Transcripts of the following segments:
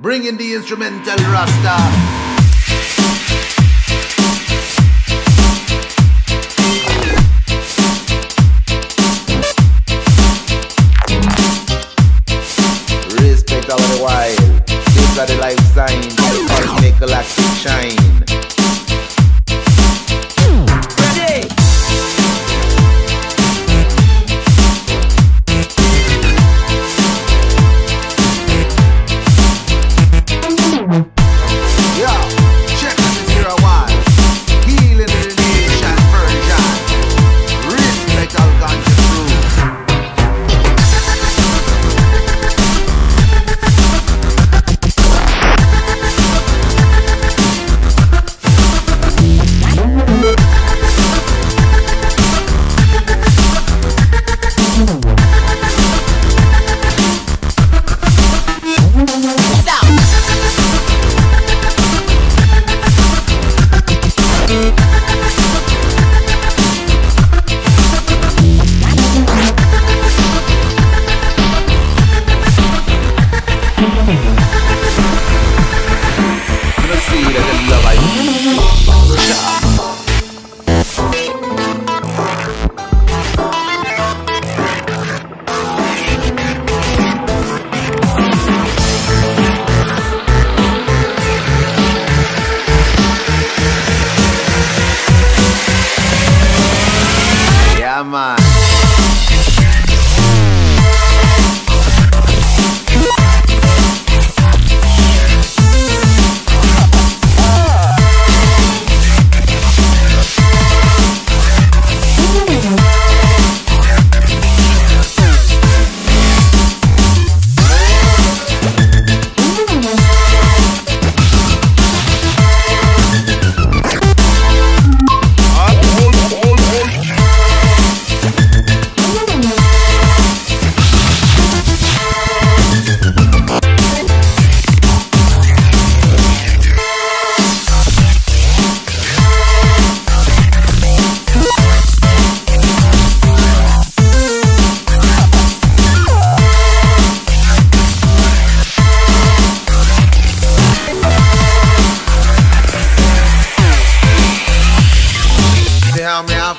Bring in the instrumental, Rasta. These are the life signs that make a galactic shine. Ready? Yo, check this here one. Healing the nation version. Respect all conscious rules. Yeah, man.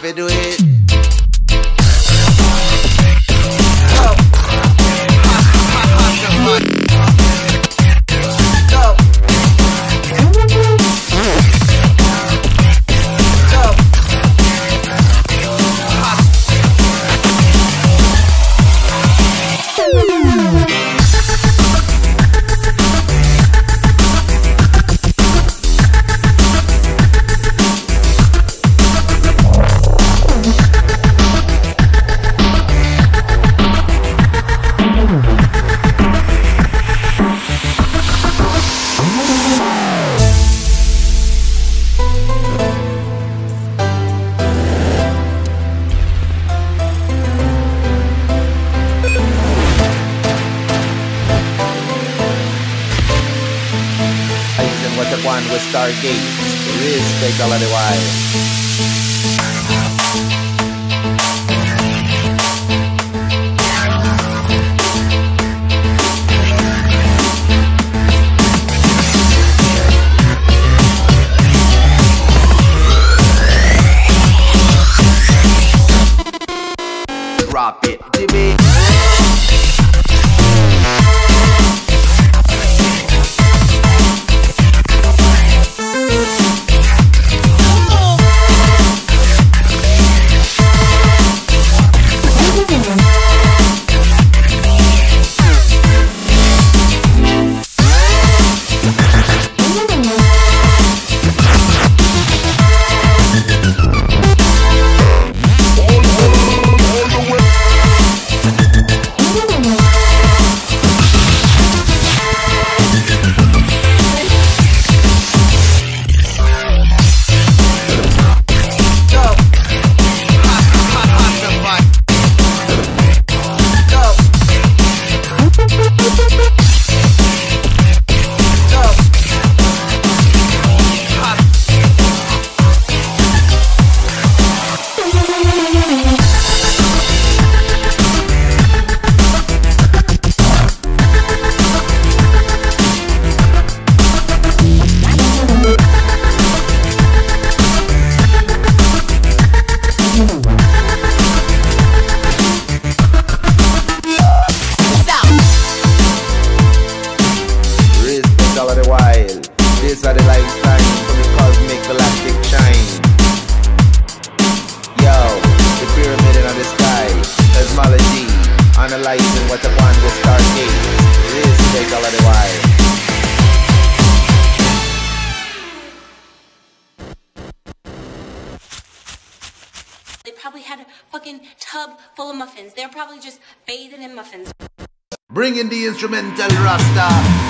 They do it. What the one with Stargate, respect all of the while. These are the lifelines from the cosmic galactic shine. Yo, the pyramid in the sky, cosmology, analyzing what upon the stargate. This take all of the wire. They probably had a fucking tub full of muffins. They're probably just bathing in muffins. Bring in the instrumental, Rasta.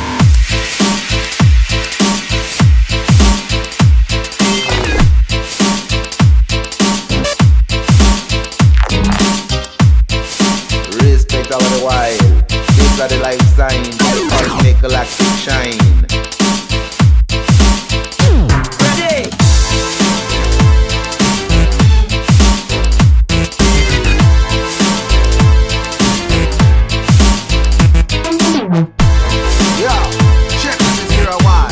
These are the life signs, cosmic galactic shine. Ready? Yo, check this here one.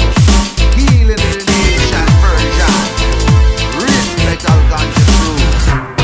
Healing the nation version. Respect all conscious rules.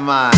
Man.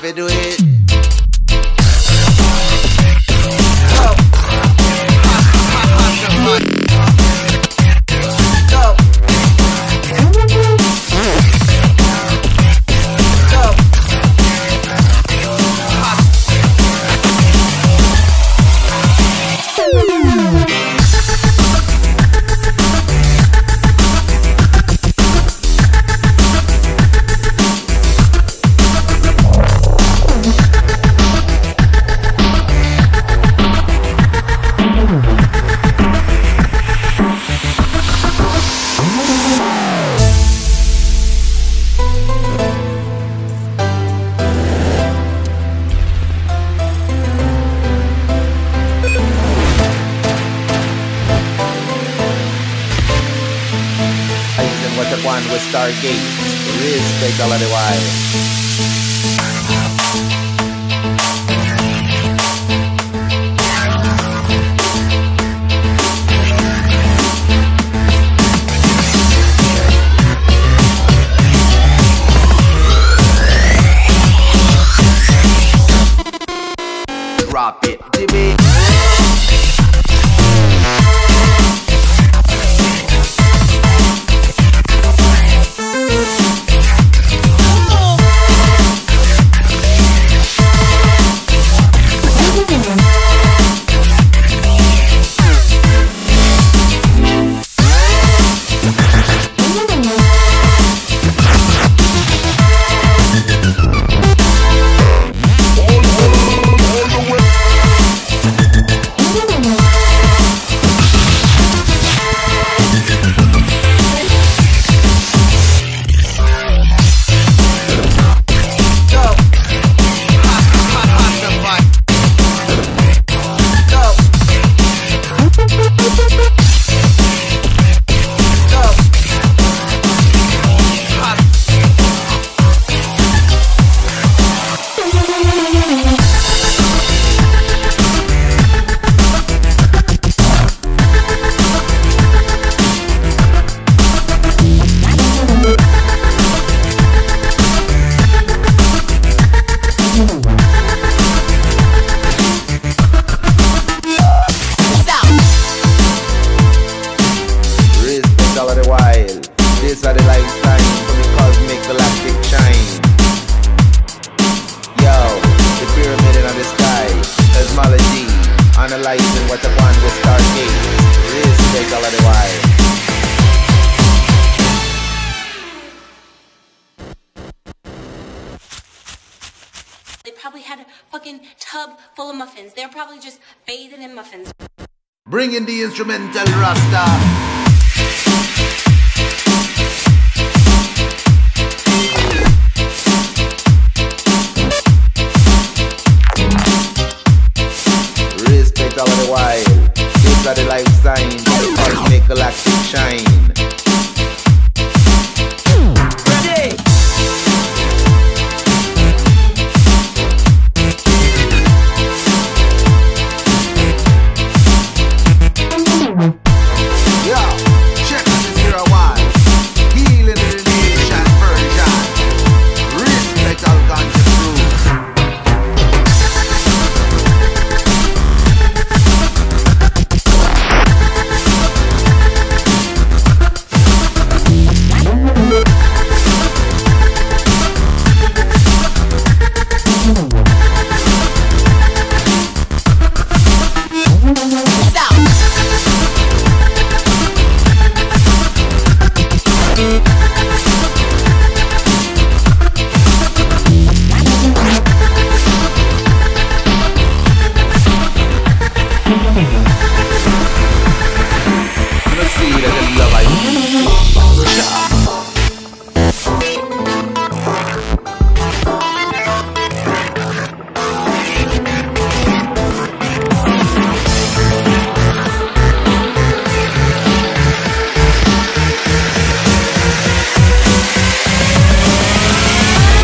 They do it. What the one with Stargate, respect all of the while. probably had a fucking tub full of muffins. They're probably just bathing in muffins. Bring in the instrumental, Rasta. These are the life signs, the cosmic galactic shine. Ready? Yo, check out this here one. Healing the nation version. Respect all ganja crew.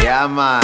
Come on.